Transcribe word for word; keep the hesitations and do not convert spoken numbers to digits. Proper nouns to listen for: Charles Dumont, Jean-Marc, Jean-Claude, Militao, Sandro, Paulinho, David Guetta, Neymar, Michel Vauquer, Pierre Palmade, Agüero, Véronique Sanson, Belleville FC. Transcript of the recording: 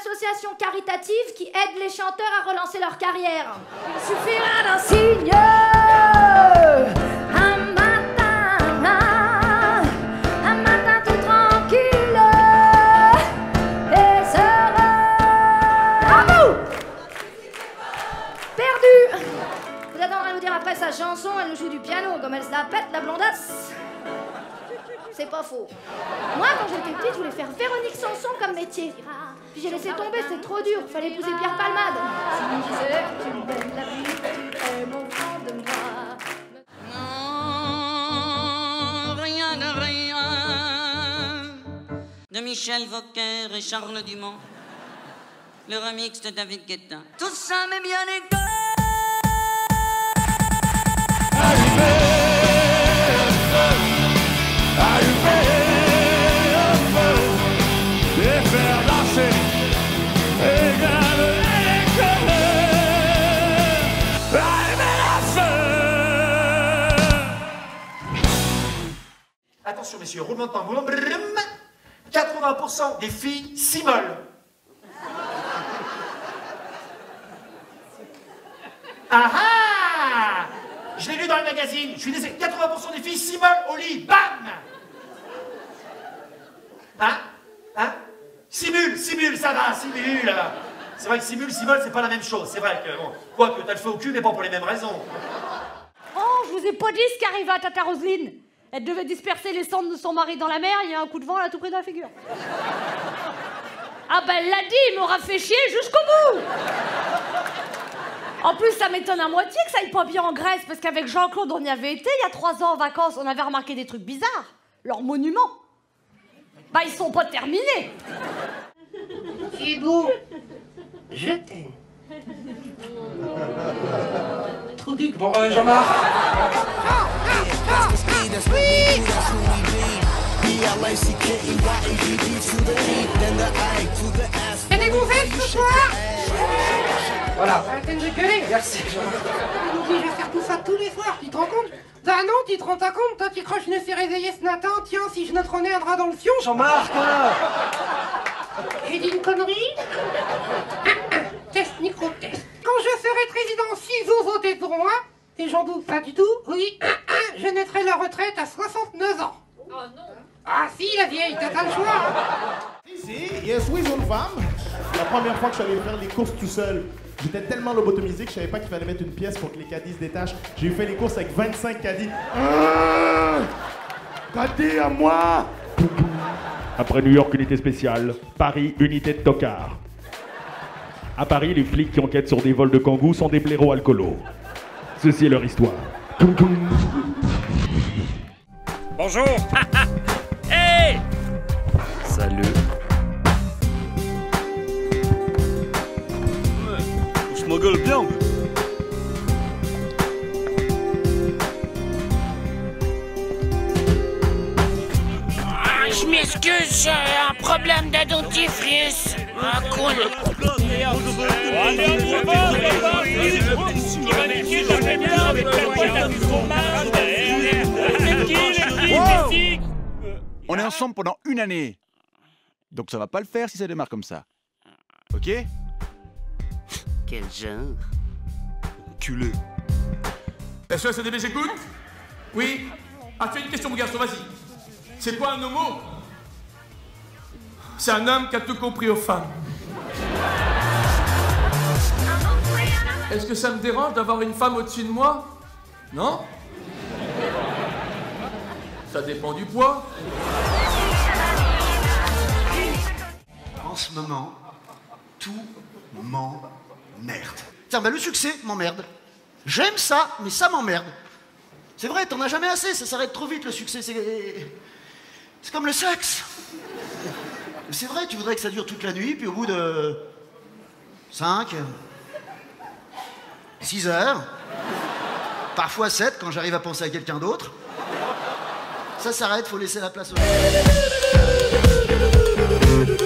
association caritative qui aide les chanteurs à relancer leur carrière. Il suffira d'un signe, un matin, un matin tout tranquille et serein. À vous! Perdu! Vous attendrez nous dire après sa chanson, elle nous joue du piano, comme elle se la pète, la blondasse. C'est pas faux. Moi, quand j'étais petite, je voulais faire Véronique Sanson comme métier. Puis j'ai laissé tomber, c'est trop dur. Fallait épouser Pierre Palmade. Si tu m'aimes la vie, tu aimes au fond de moi. Non, rien de rien. De Michel Vauquer et Charles Dumont. Le remix de David Guetta. Tout ça m'est bien égal. Attention messieurs, roulement de tambour, quatre-vingts pour cent des filles s'immolent. Ah ah! Je l'ai lu dans le magazine, je suis désolé, quatre-vingts pour cent des filles s'immolent au lit, bam! Hein? Hein? Simule, simule, ça va, simule! C'est vrai que simule, s'immole, c'est pas la même chose, c'est vrai que, bon, quoi que t'as le feu au cul, mais pas pour les mêmes raisons. Oh, je vous ai pas dit ce qui arrivait à Tata Roselyne! Elle devait disperser les cendres de son mari dans la mer, il y a un coup de vent, elle a tout pris dans la figure. Ah ben elle l'a dit, il m'aura fait chier jusqu'au bout. En plus, ça m'étonne à moitié que ça aille pas bien en Grèce, parce qu'avec Jean-Claude, on y avait été il y a trois ans en vacances, on avait remarqué des trucs bizarres. Leurs monuments. Bah ils sont pas terminés. Hugo, je t'aime. Truc. Bon, euh, Jean-Marc. Oui. T'es dégouré ce soir. Voilà. Arrêtez de gueuler. Merci. Ils nous disent de faire tout ça tous les soirs, tu te rends compte? Bah non, tu te rends ta compte, toi tu crois que je me suis réveillé ce matin, tiens, si je ne trônais un drap dans le fion. Jean-Marc, hein. J'ai dit une connerie. Test, micro-test. Quand je serai président, si vous votez pour moi, et j'en doute pas du tout, oui, je naîtrai la retraite à soixante-neuf ans. Oh non. Ah si, la vieille, t'as pas le choix. Ici, yes, oui, une femme. La première fois que je suis allé faire les courses tout seul, j'étais tellement lobotomisé que je savais pas qu'il fallait mettre une pièce pour que les caddies se détachent. J'ai fait les courses avec vingt-cinq caddies. Ah, caddie à moi. Après New York, unité spéciale. Paris, unité de tocards. À Paris, les flics qui enquêtent sur des vols de kangous sont des blaireaux alcoolos. Ceci est leur histoire. Bonjour. Hey. Salut. On se m'engueule bien. Ah, je m'excuse, j'ai un problème de dentifrice. Ah, cool. On est ensemble pendant une année. Donc ça va pas le faire si ça démarre comme ça. Ok? Quel genre? Culé. Est-ce que ça débêche écoute? Oui? Ah, tu as une question, mon garçon, vas-y. C'est pas un homo. C'est un homme qui a tout compris aux femmes. Est-ce que ça me dérange d'avoir une femme au-dessus de moi? Non? Ça dépend du poids. En ce moment, tout m'emmerde. Tiens, bah le succès m'emmerde. J'aime ça, mais ça m'emmerde. C'est vrai, t'en as jamais assez, ça s'arrête trop vite le succès, c'est... C'est comme le sexe. C'est vrai, tu voudrais que ça dure toute la nuit, puis au bout de... cinq, six heures, parfois sept quand j'arrive à penser à quelqu'un d'autre. Ça s'arrête, faut laisser la place aux gens.